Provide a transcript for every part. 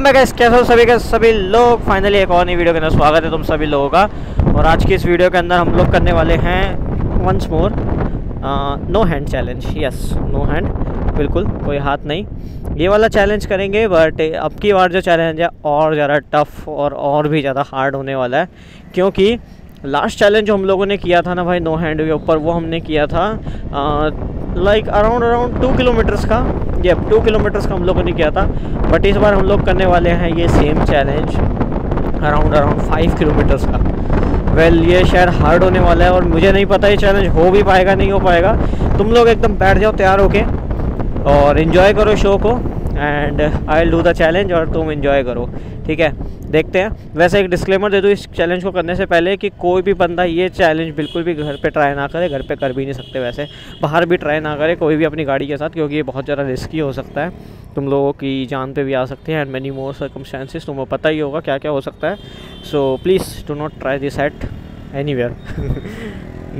मैं कैसे हो सभी लोग। फाइनली एक और नई वीडियो के अंदर स्वागत है तुम सभी लोगों का। और आज की इस वीडियो के अंदर हम लोग करने वाले हैं once more no hand challenge. Yes, no hand, बिल्कुल कोई हाथ नहीं, ये वाला चैलेंज करेंगे। बट अब की बार जो चैलेंज है और ज़्यादा टफ और भी ज़्यादा हार्ड होने वाला है, क्योंकि लास्ट चैलेंज जो हम लोगों ने किया था ना भाई नो हैंड के ऊपर, वो हमने किया था लाइक अराउंड 2 किलोमीटर्स का। ये 2 किलोमीटर्स का हम लोगों ने किया था। बट इस बार हम लोग करने वाले हैं ये सेम चैलेंज अराउंड 5 किलोमीटर्स का। वेल, ये शायद हार्ड होने वाला है और मुझे नहीं पता ये चैलेंज हो भी पाएगा नहीं हो पाएगा। तुम लोग एकदम बैठ जाओ तैयार होके और इन्जॉय करो शो को। And I will do the challenge और तुम इन्जॉय करो, ठीक है? देखते हैं। वैसे एक डिस्क्लेमर दे दूँ इस चैलेंज को करने से पहले कि कोई भी बंदा ये चैलेंज बिल्कुल भी घर पे ट्राई ना करे। घर पे कर भी नहीं सकते, वैसे बाहर भी ट्राई ना करे कोई भी अपनी गाड़ी के साथ, क्योंकि ये बहुत ज़्यादा रिस्की हो सकता है। तुम लोगों की जान पे भी आ सकते हैं एंड मेनी मोर सर्कमस्टेंसेस। तुम्हें पता ही होगा क्या क्या हो सकता है। So please do not try this at anywhere,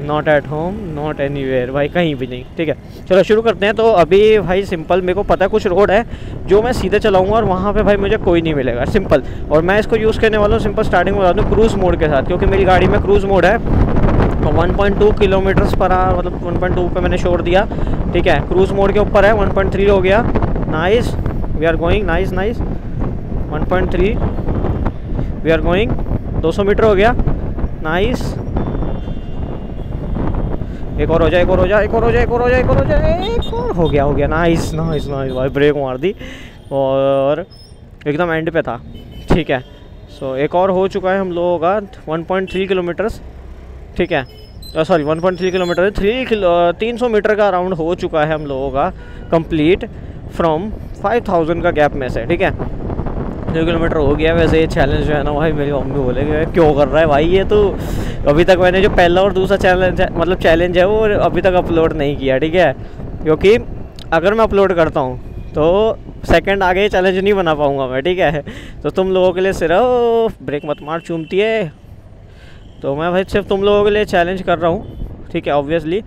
not at home, not anywhere, भाई कहीं भी नहीं, ठीक है? चलो शुरू करते हैं। तो अभी भाई सिंपल, मेरे को पता है कुछ रोड है जो मैं सीधे चलाऊंगा और वहाँ पे भाई मुझे कोई नहीं मिलेगा, सिंपल। और मैं इसको यूज़ करने वाला हूँ सिंपल, स्टार्टिंग में बता दूँ, क्रूज़ मोड के साथ, क्योंकि मेरी गाड़ी में क्रूज़ मोड है। 1.2 किलोमीटर्स पर आवर, मतलब 1.2 पे मैंने शोर दिया, ठीक है? क्रूज़ मोड के ऊपर है, 1.3 हो गया। Nice, we are going, nice nice, 1.3 we are going, 200 metre हो गया, नाइस। एक और हो जाए, एक और हो जाए, एक और हो जाए, एक और हो जाए, एक और हो जाए, एक और हो गया, हो गया, नाइस नाइस नाइस। भाई ब्रेक मार दी और एकदम एंड पे था, ठीक है? सो एक और हो चुका है हम लोगों का 1.3 किलोमीटर्स, ठीक है? सॉरी 1.3 किलोमीटर 300 मीटर का राउंड हो चुका है हम लोगों का कंप्लीट फ्रॉम 5000 का गैप में से, ठीक है? 2 किलोमीटर हो गया। वैसे ये चैलेंज जो है ना भाई, मेरी मम्मी बोलेगी क्यों कर रहा है भाई ये, तो अभी तक मैंने जो पहला और दूसरा चैलेंज है, मतलब चैलेंज है, वो अभी तक अपलोड नहीं किया, ठीक है? क्योंकि अगर मैं अपलोड करता हूँ तो सेकंड आगे चैलेंज नहीं बना पाऊँगा मैं, ठीक है? तो तुम लोगों के लिए सिर्फ, ब्रेक मत मार चूमती है, तो मैं भाई सिर्फ तुम लोगों के लिए चैलेंज कर रहा हूँ, ठीक है? ऑब्वियसली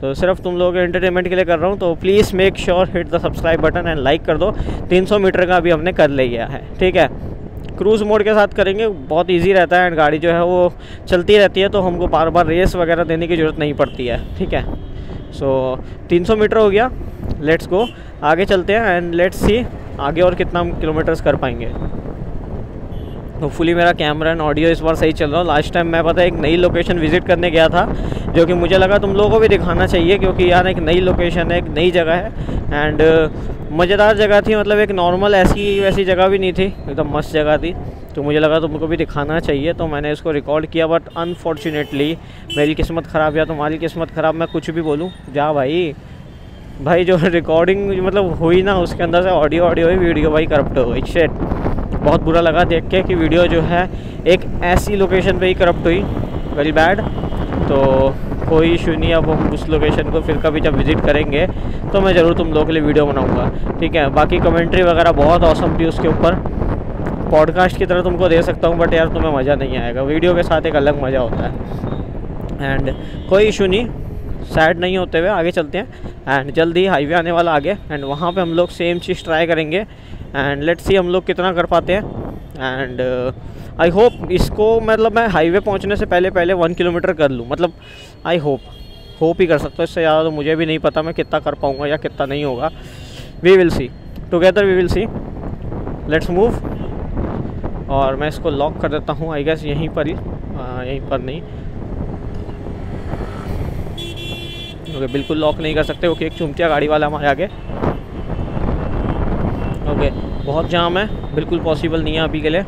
तो सिर्फ तुम लोगों के एंटरटेनमेंट के लिए कर रहा हूँ। तो please make sure hit the subscribe button and like कर दो। 300 मीटर का अभी हमने कर लिया है, ठीक है? क्रूज़ मोड के साथ करेंगे, बहुत इजी रहता है एंड गाड़ी जो है वो चलती रहती है, तो हमको बार बार रेस वगैरह देने की ज़रूरत नहीं पड़ती है, ठीक है? सो 300 मीटर हो गया, लेट्स गो, आगे चलते हैं एंड लेट्स सी आगे और कितना किलोमीटर्स कर पाएंगे। होपफुली मेरा कैमरा एंड ऑडियो इस बार सही चल रहा है। लास्ट टाइम मैं, पता है, एक नई लोकेशन विजिट करने गया था, जो कि मुझे लगा तुम लोगों को भी दिखाना चाहिए, क्योंकि यार एक नई लोकेशन है, एक नई जगह है एंड मज़ेदार जगह थी। मतलब एक नॉर्मल ऐसी वैसी जगह भी नहीं थी, एकदम मस्त जगह थी, तो मुझे लगा तुमको भी दिखाना चाहिए, तो मैंने इसको रिकॉर्ड किया। बट अनफॉर्चुनेटली मेरी किस्मत ख़राब या तुम्हारी किस्मत ख़राब, मैं कुछ भी बोलूँ, जा भाई, भाई जो रिकॉर्डिंग मतलब हुई ना उसके अंदर से ऑडियो हुई, वीडियो भाई करप्ट हो गई। शेट, बहुत बुरा लगा देख के कि वीडियो जो है एक ऐसी लोकेशन पे ही करप्ट हुई, वेरी बैड। तो कोई इशू नहीं, अब हम उस लोकेशन को फिर कभी जब विज़िट करेंगे तो मैं ज़रूर तुम लोगों के लिए वीडियो बनाऊंगा, ठीक है? बाकी कमेंट्री वगैरह बहुत औसम थी उसके ऊपर, पॉडकास्ट की तरह तुमको दे सकता हूँ, बट यार तुम्हें मज़ा नहीं आएगा, वीडियो के साथ एक अलग मज़ा होता है। एंड कोई इशू नहीं, सैड नहीं होते हुए आगे चलते हैं एंड जल्दी हाईवे आने वाला आगे एंड वहाँ पे हम लोग सेम चीज़ ट्राई करेंगे एंड लेट्स सी हम लोग कितना कर पाते हैं। एंड आई होप इसको, मतलब मैं हाईवे पहुँचने से पहले 1 किलोमीटर कर लूँ, मतलब आई होप ही कर सकता हूँ। इससे ज़्यादा तो मुझे भी नहीं पता मैं कितना कर पाऊँगा या कितना नहीं होगा। We will see, together we will see, let's move. और मैं इसको लॉक कर देता हूँ, आई गेस यहीं पर ही, यहीं पर नहीं, ओके, बिल्कुल लॉक नहीं कर सकते, ओके। एक चुमटिया गाड़ी वाला हमारे आगे, ओके, बहुत जाम है, बिल्कुल पॉसिबल नहीं है अभी के लिए।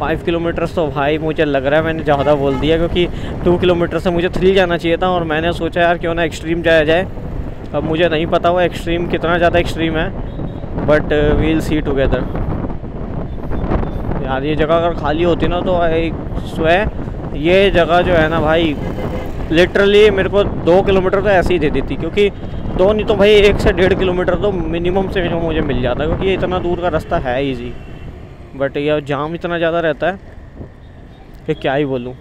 5 किलोमीटर्स तो भाई मुझे लग रहा है मैंने ज़्यादा बोल दिया, क्योंकि 2 किलोमीटर से मुझे 3 जाना चाहिए था और मैंने सोचा यार क्यों ना एक्सट्रीम जाया जाए। अब मुझे नहीं पता वो एक्सट्रीम कितना ज़्यादा एक्सट्रीम है, but we will see together. यार ये जगह अगर खाली होती ना तो आई स्वेयर, ये जगह जो है ना भाई लिटरली मेरे को 2 किलोमीटर तो ऐसे ही दे देती, क्योंकि 2 नहीं तो भाई 1 से 1.5 किलोमीटर तो मिनिमम से मिनिमम मुझे मिल जाता, क्योंकि ये इतना दूर का रास्ता है इजी। बट ये जाम इतना ज़्यादा रहता है कि क्या ही बोलूँ।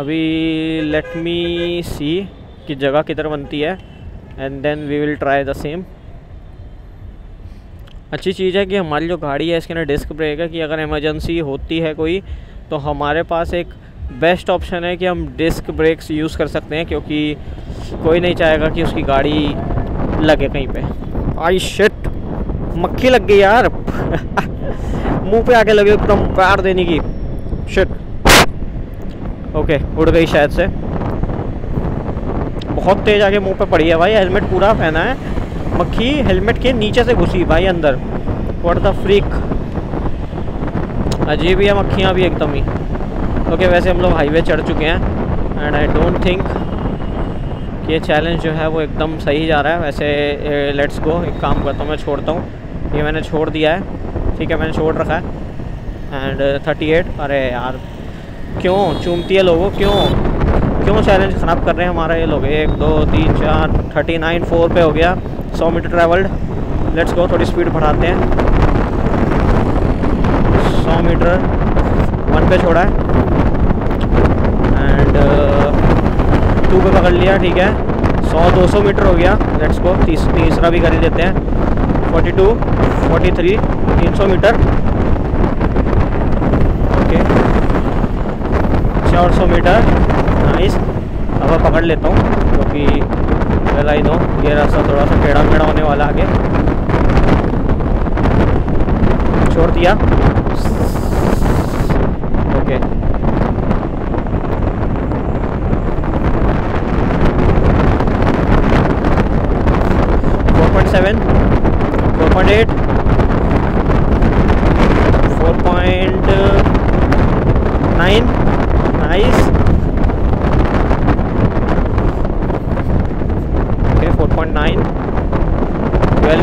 अभी लेट मी सी कि जगह किधर बनती है and then we will try the same. अच्छी चीज़ है कि हमारी जो गाड़ी है इसके अंदर डिस्क ब्रेक है कि अगर इमरजेंसी होती है कोई तो हमारे पास एक बेस्ट ऑप्शन है कि हम डिस्क ब्रेक्स यूज़ कर सकते हैं, क्योंकि कोई नहीं चाहेगा कि उसकी गाड़ी लगे कहीं पे। आई शिट, मक्खी लग गई यार मुंह पे आके लगे एकदम पैर देने की। शिट, ओके उड़ गई शायद से, बहुत तेज आके मुंह पे पड़ी है भाई। हेलमेट पूरा पहना है, मक्खी हेलमेट के नीचे से घुसी भाई अंदर। व्हाट द फ्रिक, अजीब है मक्खियाँ भी एकदम ही। ओके वैसे हम लोग हाईवे चढ़ चुके हैं एंड आई डोंट थिंक ये चैलेंज जो है वो एकदम सही जा रहा है। वैसे लेट्स गो, एक काम करता हूँ मैं छोड़ता हूँ, ये मैंने छोड़ दिया है, ठीक है मैंने छोड़ रखा है। एंड 38, अरे यार क्यों चूमती है लोगों, क्यों क्यों चैलेंज ख़राब कर रहे हैं हमारा ये लोग। 1 2 3 4 39 4 पे हो गया, 100 मीटर ट्रैवल्ड। लेट्स गो, थोड़ी स्पीड बढ़ाते हैं। 100 मीटर 1 पे छोड़ा है एंड 2 पे पकड़ लिया, ठीक है 100 200 मीटर हो गया। लेट्स गो, तीसरा भी कर ही देते हैं। 42 43 300 मीटर, ओके 400 मीटर, नाइस। अब मैं पकड़ लेता हूँ क्योंकि वेल आई नो ये रास्ता थोड़ा सा टेढ़ा मेढ़ा होने वाला। आगे छोड़ दिया, ओके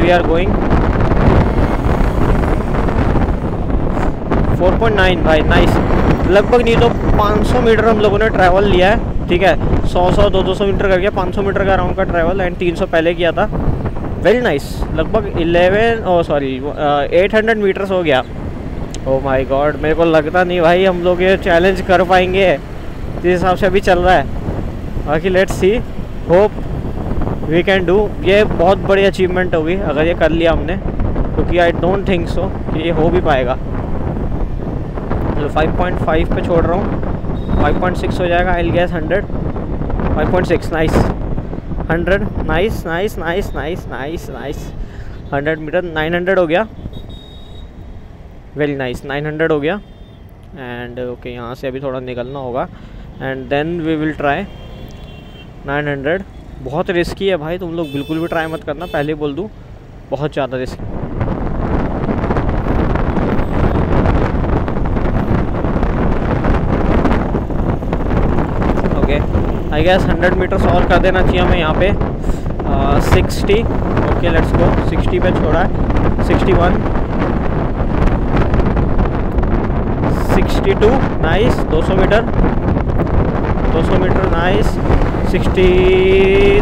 we are going 4.9 भाई, नाइस। लगभग नहीं तो 500 मीटर हम लोगों ने ट्रैवल लिया है, ठीक है 100 100 200 मीटर करके 500 मीटर का राउंड का ट्रैवल एंड 300 पहले किया था। वेरी नाइस, लगभग 800 मीटर्स हो गया। ओह माय गॉड, मेरे को लगता नहीं भाई हम लोग ये चैलेंज कर पाएंगे जिस हिसाब से अभी चल रहा है। बाकी let's see, hope we can do. ये बहुत बड़ी अचीवमेंट होगी अगर ये कर लिया हमने, क्योंकि आई डोंट थिंक सो कि ये हो भी पाएगा। 5.5 पे छोड़ रहा हूँ, 5.6 हो जाएगा I guess. 100 5.6 nice, 100 nice nice nice nice nice nice. 100 metre 900 हो गया, वेरी नाइस 900 हो गया। एंड ओके यहाँ से अभी थोड़ा निकलना होगा and then we will try 900। बहुत रिस्की है भाई, तुम लोग बिल्कुल भी ट्राई मत करना, पहले बोल दूँ बहुत ज़्यादा risky. Okay I guess 100 metres और कर देना चाहिए हमें यहाँ पे। 60, ओके लेट्स गो। 60 पे छोड़ा है, 61 62 nice. 200 metre nice. 63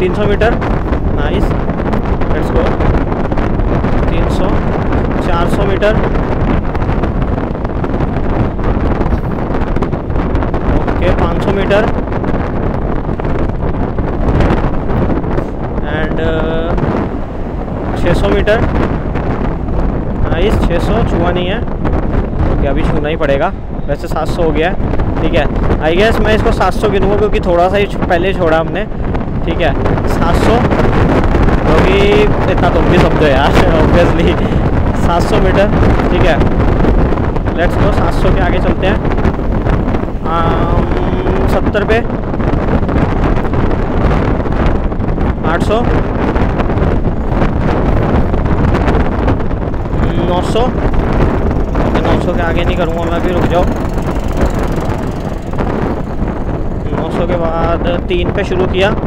300 metre nice, let's go 300 400 metre okay 500 metre and 600 metre nice. 600 छुआ नहीं है, ओके अभी छूना ही पड़ेगा। वैसे 700 हो गया है, ठीक है आई गेस मैं इसको 700 गिनूँगा क्योंकि थोड़ा सा ही पहले छोड़ा हमने, ठीक है 700 क्योंकि इतना तुम भी समझो यार ऑब्वियसली। 700 मीटर ठीक है, लेट्स गो 700 के आगे चलते हैं। 70 पे 800 900 900 के आगे नहीं करूँगा मैं अभी, रुक जाओ। 900 के बाद 3 पे शुरू किया, 900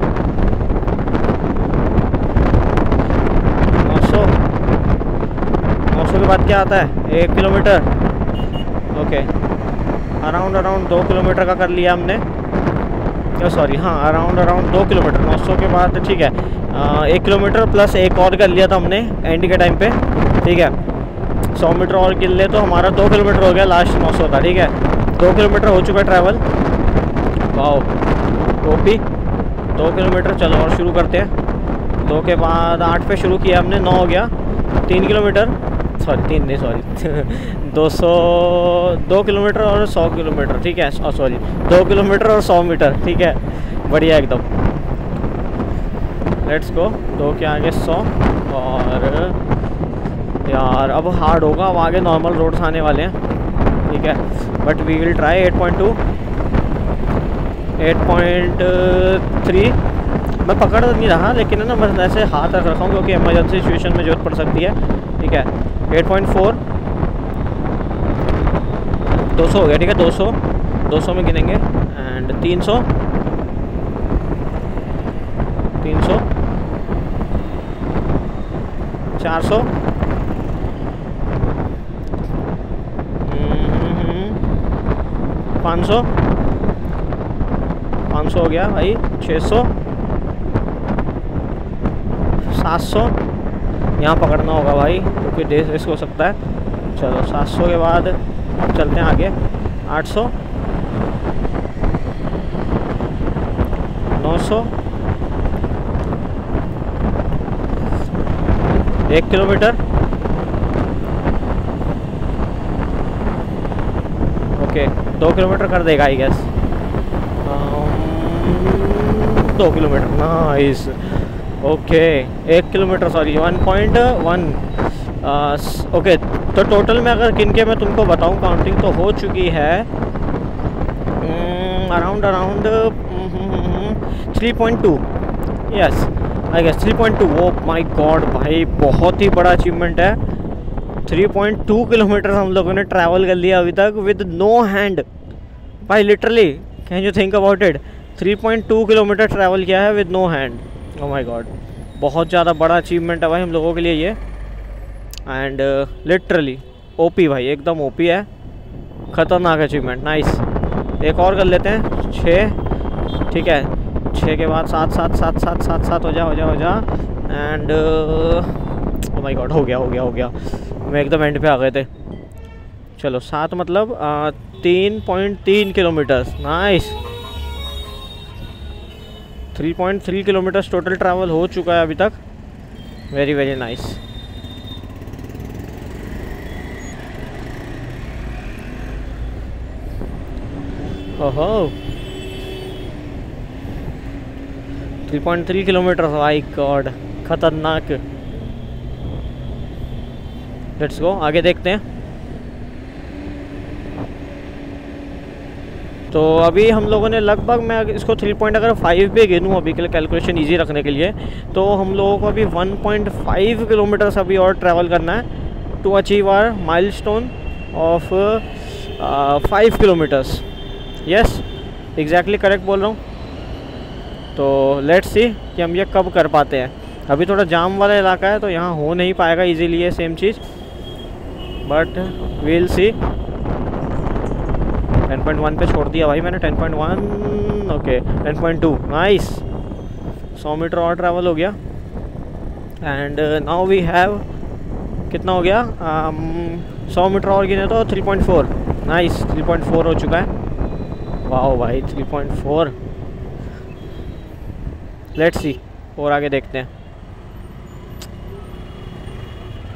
के बाद क्या आता है 1 किलोमीटर, ओके अराउंड 2 किलोमीटर का कर लिया हमने। सॉरी हाँ अराउंड 2 किलोमीटर। 900 के बाद ठीक है 1 किलोमीटर प्लस एक और कर लिया था हमने एंड के टाइम पे, ठीक है 100 मीटर और गिन ले तो हमारा 2 किलोमीटर हो गया, लास्ट 900 था, ठीक है 2 किलोमीटर हो चुका ट्रैवल। वाओ, 2 किलोमीटर चलो और शुरू करते हैं। दो के बाद 8 पे शुरू किया हमने, 9 हो गया, 2 किलोमीटर और 100 किलोमीटर, ठीक है, 2 किलोमीटर और 100 मीटर, ठीक है, बढ़िया एकदम। लेट्स गो, 2 के आगे 100 और यार अब हार्ड होगा, अब आगे नॉर्मल रोड्स आने वाले हैं, ठीक है, बट वी विल ट्राई। 8.2, 8.3 मैं पकड़ नहीं रहा लेकिन है ना, बस ऐसे हाथ रख रखा हूँ क्योंकि इमरजेंसी सिचुएशन में ज़रूरत पड़ सकती है, ठीक है। 8.4, 200 हो गया, ठीक है, 200 में गिनेंगे, एंड 300, 400, 500 हो गया भाई, 600, 700, यहाँ पकड़ना होगा भाई क्योंकि डेज रिस्क हो सकता है। चलो 700 के बाद अब चलते हैं आगे। 800, 900, 1 किलोमीटर, ओके 2 किलोमीटर कर देगा I guess, 2 kilometre, nice, okay 1 kilometre, sorry 1.1, okay. तो टोटल में अगर किनके मैं तुमको बताऊं, काउंटिंग तो हो चुकी है अराउंड 3.2, यस आई गेस 3.2, वो माय गॉड भाई बहुत ही बड़ा अचीवमेंट है। 3.2 किलोमीटर हम लोगों ने ट्रैवल कर लिया अभी तक विद नो हैंड भाई, literally can you think about it, 3.2 kilometre travel किया है with no hand, oh my god बहुत ज़्यादा बड़ा अचीवमेंट है भाई हम लोगों के लिए ये, एंड लिटरली ओपी भाई, एकदम ओपी है, ख़तरनाक अचीवमेंट, नाइस। एक और कर लेते हैं 6, ठीक है, 6 के बाद 7, हो जा, एंड ओ माय गॉड हो गया, मैं एकदम एंड पे आ गए थे। चलो 7 मतलब 3.3 kilometre, nice, 3.3 kilometres total travel हो चुका है अभी तक, वेरी वेरी नाइस। ओहो 3.3 किलोमीटर भाई गॉड, खतरनाक। लेट्स गो, आगे देखते हैं। तो अभी हम लोगों ने लगभग, मैं इसको 3.5 भी गिनूँ अभी के लिए कैलकुलेशन ईजी रखने के लिए, तो हम लोगों को अभी 1.5 किलोमीटर्स अभी और ट्रैवल करना है to achieve our milestone of 5 kilometres, yes exactly correct बोल रहा हूँ। तो लेट्स सी कि हम ये कब कर पाते हैं, अभी थोड़ा जाम वाला इलाका है तो यहाँ हो नहीं पाएगा ईजीली ये सेम चीज़, बट वील सी। 10.1 पे छोड़ दिया भाई मैंने, 10.1, ओके 10.2, नाइस, 100 मीटर और ट्रैवल हो गया, एंड नाउ वी हैव, कितना हो गया, 100 मीटर और गिने तो 3.4, नाइस 3.4 हो चुका है, वाओ भाई 3.4। लेट्स सी और आगे देखते हैं,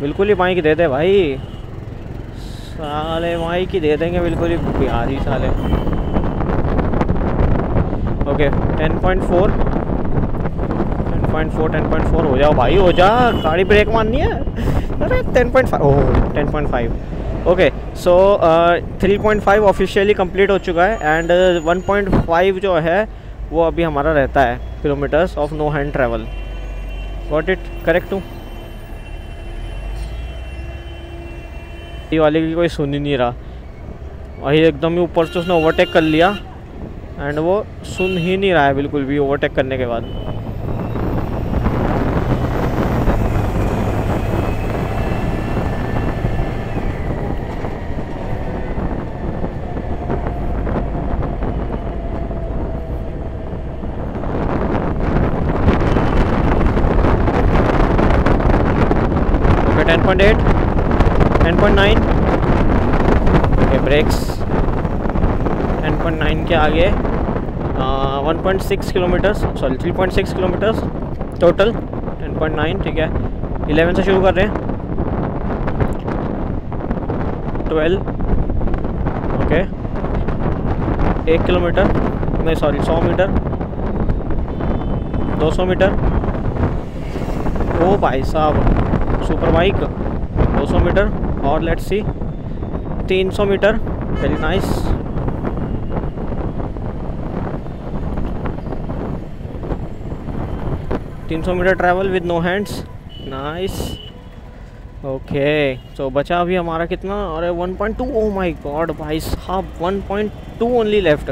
बिल्कुल ही बाइक दे दे भाई साले, वहीं की दे देंगे बिल्कुल ही बिहारी साले, ओके 10.4, 10.4, 10.4 हो जाओ भाई, हो जा, गाड़ी ब्रेक मारनी है, अरे 10.5, oh 10.5, okay so 3.5 officially complete हो चुका है, एंड 1.5 जो है वो अभी हमारा रहता है kilometres of no hand travel, got it correct हूँ। ये वाले की कोई सुन ही नहीं रहा वही, एकदम ही ऊपर से उसने ओवरटेक कर लिया एंड वो सुन ही नहीं रहा है बिल्कुल भी ओवरटेक करने के बाद। ओके 10.8, 10.9, ओके ब्रेक्स, 10.9 के आगे 1.6 किलोमीटर्स, सॉरी 3.6 किलोमीटर्स टोटल, 1.9 ठीक है। 11 से शुरू कर रहे हैं, 12 ओके, 1 किलोमीटर नहीं सॉरी 100 मीटर, 200 मीटर, ओ भाई साहब सुपर बाइक 200 मीटर और let's see 300 metre, very nice. nice. 300 metre travel with no hands, nice okay. So बचा अभी हमारा कितना, अरे 1.2, ओह माय गॉड भाई साहब 1.2 ओनली लेफ्ट।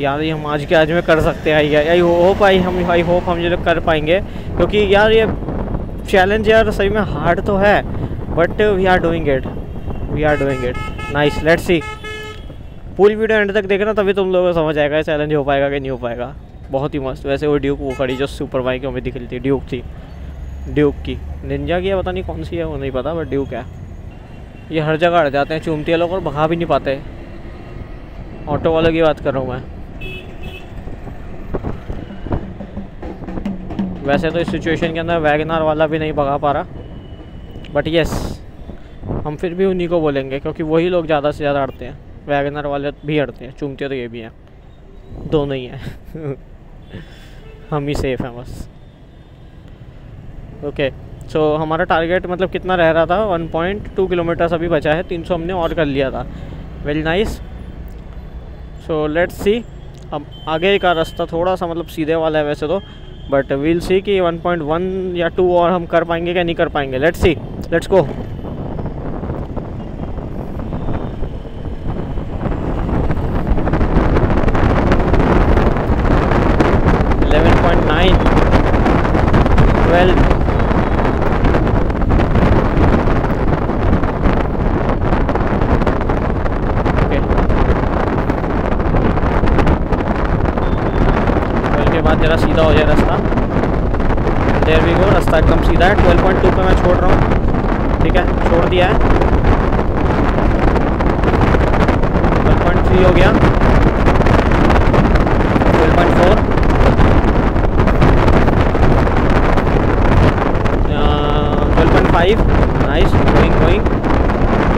यार ये हम आज के आज में कर सकते हैं यार, आई होप हम ये लोग कर पाएंगे, क्योंकि यार ये चैलेंज यार सही में हार्ड तो है but we are doing it, nice. Let's see, पूरी वीडियो एंड तक देखना तभी तुम लोगों को समझ आएगा चैलेंज हो पाएगा कि नहीं हो पाएगा। बहुत ही मस्त। वैसे वो ड्यूक वो खड़ी जो सुपर बाइक हमें दिख रही थी, ड्यूक थी, ड्यूक की निंजा की है, पता नहीं कौन सी है वो नहीं पता, बट ड्यूक है। ये हर जगह अड़ जाते हैं चूमती है लोग और भगा भी नहीं पाते, ऑटो वालों की बात कर रहा हूँ मैं। वैसे तो इस सिचुएशन के अंदर वैगनार वाला भी नहीं भगा पा रहा, बट यस हम फिर भी उन्हीं को बोलेंगे क्योंकि वही लोग ज़्यादा से ज़्यादा अड़ते हैं, वैगनार वाले भी अड़ते हैं, चूमते तो ये भी हैं, दोनों ही हैं। हम ही सेफ़ हैं बस। ओके सो हमारा टारगेट मतलब कितना रह रहा था, 1.2 किलोमीटर अभी बचा है, 300 हमने और कर लिया था, very nice. So let's see, अब आगे का रास्ता थोड़ा सा मतलब सीधे वाला है वैसे तो, बट वील सी कि 1.1 या 2 और हम कर पाएंगे क्या नहीं कर पाएंगे। Let's see, let's go. जरा सीधा हो जाए रास्ता, देयर वी गो, रास्ता एकदम सीधा है। 12.2 पे मैं छोड़ रहा हूँ, ठीक है छोड़ दिया है, 12.3 हो गया, 12.4, 12.5, नाइस, गोइंग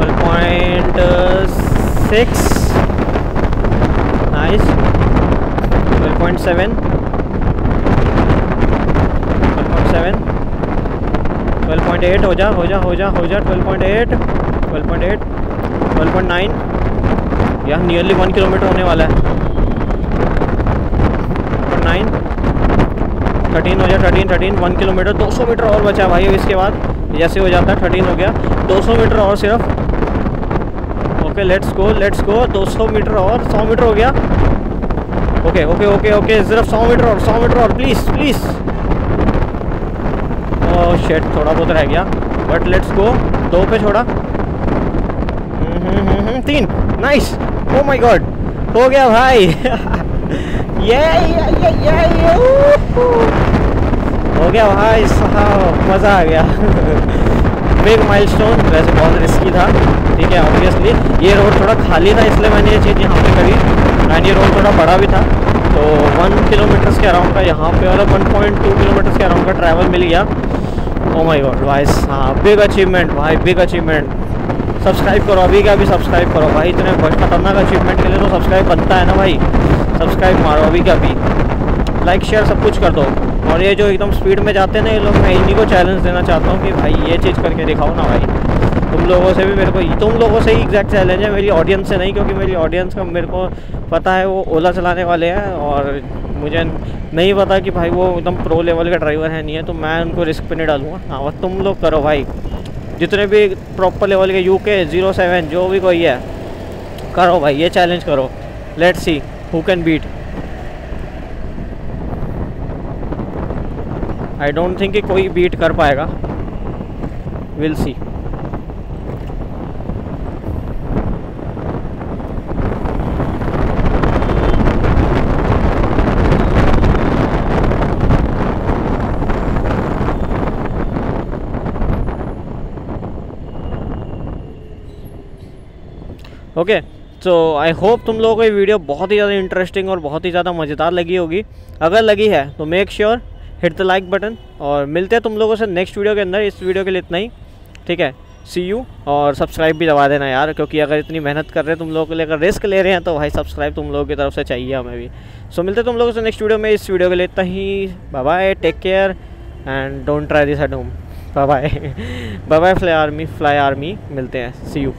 12.6, नाइस, 12.7, 12.8, हो जा, 12.8, 12.9, यार नियरली 1 किलोमीटर होने वाला है, 9, 13 हो जा, 13, 1 किलोमीटर, 200 मीटर और बचा भाई। इसके बाद जैसे हो जाता है 13 हो गया, 200 मीटर और सिर्फ, ओके लेट्स गो, 200 मीटर और, 100 मीटर हो गया, ओके, सिर्फ 100 मीटर और, प्लीज़। शेट थोड़ा बहुत रह गया बट लेट्स गो, 2 पे छोड़ा, 3, नाइस, ओ माय गॉड हो गया भाई। ये हो गया भाई साहब, मज़ा आ गया। बिग माइलस्टोन, वैसे बहुत रिस्की था ठीक है ऑब्वियसली, ये रोड थोड़ा खाली था इसलिए मैंने ये चीज़ यहाँ पे करी, एंड ये रोड थोड़ा बड़ा भी था, तो 1 किलोमीटर के अराउंड का यहाँ पे और 1.2 किलोमीटर के अराउंड का ट्रैवल मिल गया। ओ माय गॉड भाई साहब, बिग अचीवमेंट भाई, बिग अचीवमेंट। सब्सक्राइब करो अभी, क्या अभी सब्सक्राइब करो भाई, इतने खतरनाक अचीवमेंट के लिए तो सब्सक्राइब बनता है ना भाई, सब्सक्राइब मारो अभी क्या अभी, लाइक शेयर सब कुछ कर दो। और ये जो एकदम स्पीड में जाते हैं ना ये लोग, मैं इन्हीं को चैलेंज देना चाहता हूँ कि भाई ये चीज़ करके दिखाओ ना भाई, तुम लोगों से भी मेरे को, तुम लोगों से ही एग्जैक्ट चैलेंज है, मेरी ऑडियंस से नहीं, क्योंकि मेरी ऑडियंस का मेरे को पता है वो ओला चलाने वाले हैं और मुझे नहीं पता कि भाई वो एकदम प्रो लेवल का ड्राइवर है नहीं है, तो मैं उनको रिस्क पे नहीं डालूंगा। हाँ बस तुम लोग करो भाई, जितने भी प्रॉपर लेवल के UK 07 जो भी कोई है, करो भाई ये चैलेंज करो। Let's see who can beat. I don't think कि कोई बीट कर पाएगा, will see. Okay so I hope तुम लोगों को ये वीडियो बहुत ही ज़्यादा इंटरेस्टिंग और बहुत ही ज़्यादा मज़ेदार लगी होगी, अगर लगी है तो make sure hit the like button, और मिलते हैं तुम लोगों से नेक्स्ट वीडियो के अंदर। इस वीडियो के लिए इतना ही, ठीक है, सी यू। और सब्सक्राइब भी दबा देना यार, क्योंकि अगर इतनी मेहनत कर रहे हैं तुम लोगों के लिए, अगर रिस्क ले रहे हैं, तो भाई सब्सक्राइब तुम लोगों की तरफ से चाहिए हमें भी। सो मिलते हैं तुम लोगों से नेक्स्ट वीडियो में। इस वीडियो के लिए इतना ही, bye bye, take care and don't try this at home. Bye bye, bye bye fly army, मिलते हैं, सी यू।